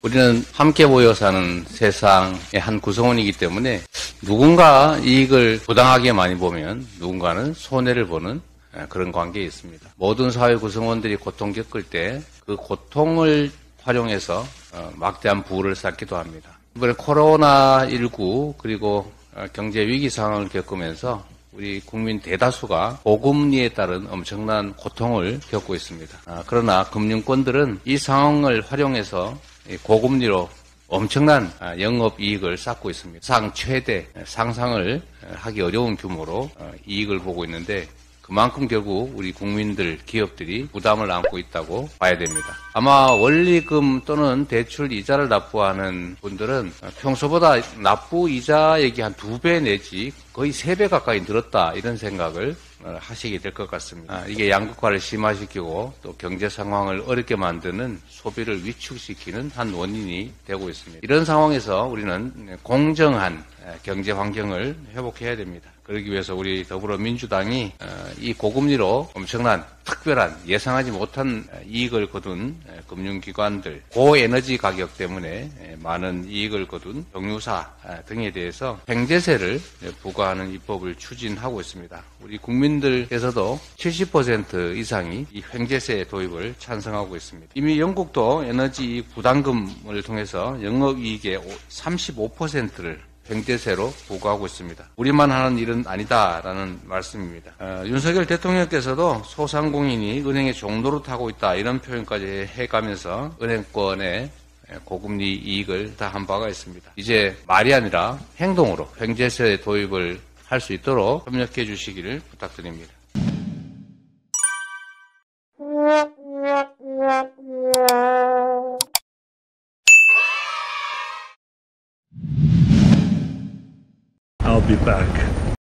우리는 함께 모여 사는 세상의 한 구성원이기 때문에 누군가 이익을 부당하게 많이 보면 누군가는 손해를 보는 그런 관계에 있습니다. 모든 사회 구성원들이 고통 겪을 때 그 고통을 활용해서 막대한 부를 쌓기도 합니다. 이번에 코로나19 그리고 경제 위기 상황을 겪으면서 우리 국민 대다수가 고금리에 따른 엄청난 고통을 겪고 있습니다. 그러나 금융권들은 이 상황을 활용해서 고금리로 엄청난 영업이익을 쌓고 있습니다. 상 최대, 상상을 하기 어려운 규모로 이익을 보고 있는데 그만큼 결국 우리 국민들, 기업들이 부담을 안고 있다고 봐야 됩니다. 아마 원리금 또는 대출 이자를 납부하는 분들은 평소보다 납부 이자액이 한 2배 내지 거의 3배 가까이 늘었다 이런 생각을 하시게 될 것 같습니다. 이게 양극화를 심화시키고 또 경제 상황을 어렵게 만드는 소비를 위축시키는 한 원인이 되고 있습니다. 이런 상황에서 우리는 공정한 경제 환경을 회복해야 됩니다. 그러기 위해서 우리 더불어민주당이 이 고금리로 엄청난 특별한 예상하지 못한 이익을 거둔 금융기관들, 고에너지 가격 때문에 많은 이익을 거둔 정유사 등에 대해서 횡재세를 부과하는 입법을 추진하고 있습니다. 우리 국민들께서도 70% 이상이 이 횡재세 도입을 찬성하고 있습니다. 이미 영국도 에너지 부담금을 통해서 영업이익의 35%를 횡재세로 부과하고 있습니다. 우리만 하는 일은 아니다라는 말씀입니다. 윤석열 대통령께서도 소상공인이 은행의 종노릇하고 있다 이런 표현까지 해가면서 은행권의 고금리 이익을 다 한 바가 있습니다. 이제 말이 아니라 행동으로 횡재세 도입을 할 수 있도록 협력해 주시기를 부탁드립니다. I'll be back.